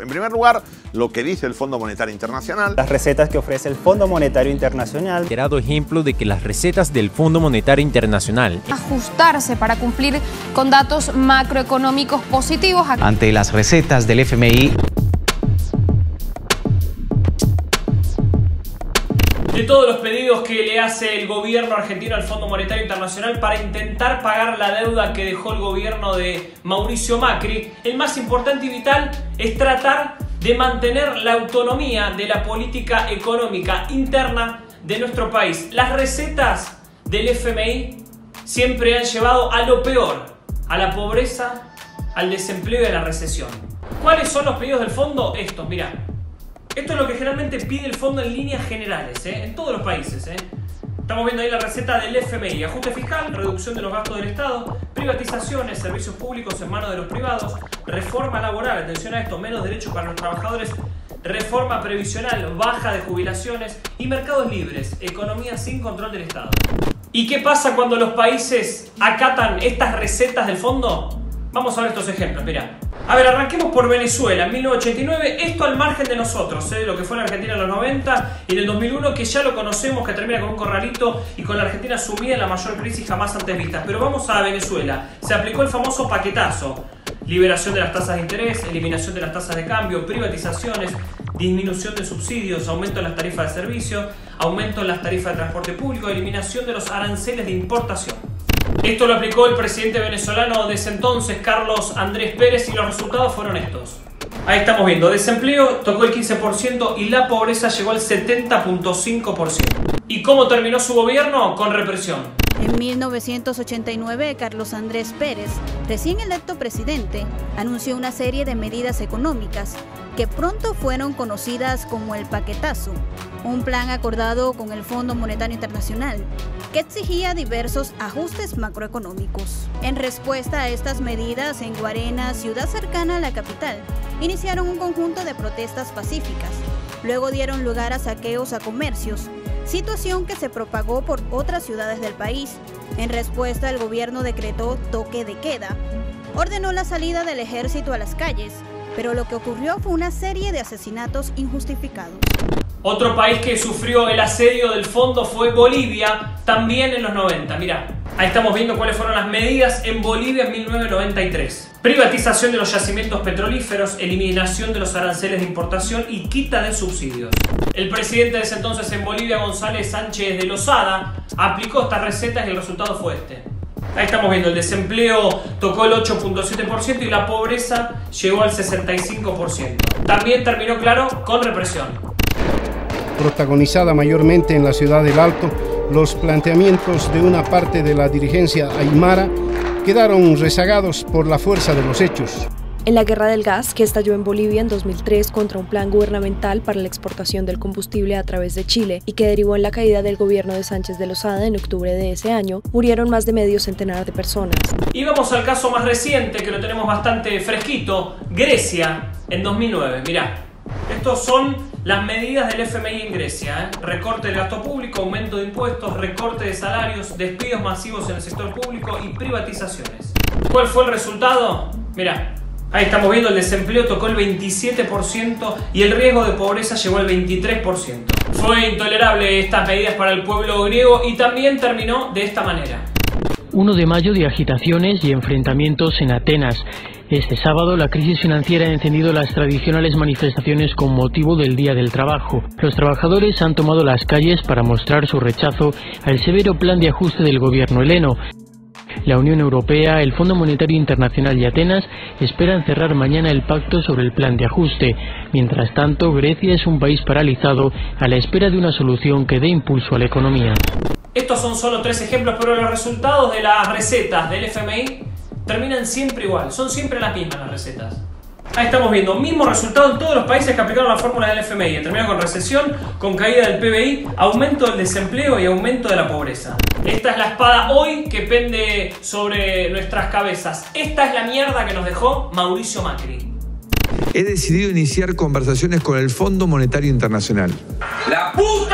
En primer lugar, lo que dice el Fondo Monetario Internacional. Las recetas que ofrece el Fondo Monetario Internacional. He dado ejemplo de que las recetas del Fondo Monetario Internacional. Ajustarse para cumplir con datos macroeconómicos positivos. Ante las recetas del FMI. De todos los pedidos que le hace el gobierno argentino al Fondo Monetario Internacional para intentar pagar la deuda que dejó el gobierno de Mauricio Macri, el más importante y vital es tratar de mantener la autonomía de la política económica interna de nuestro país. Las recetas del FMI siempre han llevado a lo peor, a la pobreza, al desempleo y a la recesión. ¿Cuáles son los pedidos del fondo? Estos, mirá. Esto es lo que generalmente pide el fondo en líneas generales, en todos los países. Estamos viendo ahí la receta del FMI. Ajuste fiscal, reducción de los gastos del Estado, privatizaciones, servicios públicos en manos de los privados, reforma laboral, atención a esto, menos derechos para los trabajadores, reforma previsional, baja de jubilaciones y mercados libres, economía sin control del Estado. ¿Y qué pasa cuando los países acatan estas recetas del fondo? Vamos a ver estos ejemplos, mirá. A ver, arranquemos por Venezuela, 1989, esto al margen de nosotros, de lo que fue la Argentina en los 90 y en el 2001, que ya lo conocemos, que termina con un corralito y con la Argentina sumida en la mayor crisis jamás antes vista. Pero vamos a Venezuela, se aplicó el famoso paquetazo, liberación de las tasas de interés, eliminación de las tasas de cambio, privatizaciones, disminución de subsidios, aumento en las tarifas de servicio, aumento en las tarifas de transporte público, eliminación de los aranceles de importación. Esto lo aplicó el presidente venezolano de ese entonces, Carlos Andrés Pérez, y los resultados fueron estos. Ahí estamos viendo, desempleo tocó el 15% y la pobreza llegó al 70.5%. ¿Y cómo terminó su gobierno? Con represión. En 1989, Carlos Andrés Pérez, recién electo presidente, anunció una serie de medidas económicas que pronto fueron conocidas como el paquetazo, un plan acordado con el Fondo Monetario Internacional que exigía diversos ajustes macroeconómicos. En respuesta a estas medidas, en Guarenas, ciudad cercana a la capital, iniciaron un conjunto de protestas pacíficas. Luego dieron lugar a saqueos a comercios, situación que se propagó por otras ciudades del país. En respuesta, el gobierno decretó toque de queda, ordenó la salida del ejército a las calles, pero lo que ocurrió fue una serie de asesinatos injustificados. Otro país que sufrió el asedio del fondo fue Bolivia, también en los 90. Mirá, ahí estamos viendo cuáles fueron las medidas en Bolivia en 1993. Privatización de los yacimientos petrolíferos, eliminación de los aranceles de importación y quita de subsidios. El presidente de ese entonces en Bolivia, González Sánchez de Lozada, aplicó estas recetas y el resultado fue este. Ahí estamos viendo, el desempleo tocó el 8.7% y la pobreza llegó al 65%. También terminó, claro, con represión. Protagonizada mayormente en la ciudad del Alto, los planteamientos de una parte de la dirigencia aymara quedaron rezagados por la fuerza de los hechos. En la guerra del gas, que estalló en Bolivia en 2003 contra un plan gubernamental para la exportación del combustible a través de Chile y que derivó en la caída del gobierno de Sánchez de Lozada en octubre de ese año, murieron más de medio centenar de personas. Y vamos al caso más reciente, que lo tenemos bastante fresquito, Grecia, en 2009. Mirá, estos son las medidas del FMI en Grecia, Recorte del gasto público, aumento de impuestos, recorte de salarios, despidos masivos en el sector público y privatizaciones. ¿Cuál fue el resultado? Mirá. Ahí estamos viendo, el desempleo tocó el 27% y el riesgo de pobreza llegó al 23%. Fue intolerable estas medidas para el pueblo griego y también terminó de esta manera. 1 de mayo de agitaciones y enfrentamientos en Atenas. Este sábado la crisis financiera ha encendido las tradicionales manifestaciones con motivo del Día del Trabajo. Los trabajadores han tomado las calles para mostrar su rechazo al severo plan de ajuste del gobierno heleno. La Unión Europea, el Fondo Monetario Internacional y Atenas esperan cerrar mañana el pacto sobre el plan de ajuste. Mientras tanto, Grecia es un país paralizado a la espera de una solución que dé impulso a la economía. Estos son solo 3 ejemplos, pero los resultados de las recetas del FMI terminan siempre igual, son siempre las mismas las recetas. Ahí estamos viendo, mismo resultado en todos los países que aplicaron la fórmula del FMI. Terminó con recesión, con caída del PBI, aumento del desempleo y aumento de la pobreza. Esta es la espada hoy que pende sobre nuestras cabezas. Esta es la mierda que nos dejó Mauricio Macri. He decidido iniciar conversaciones con el Fondo Monetario Internacional. ¡La puta!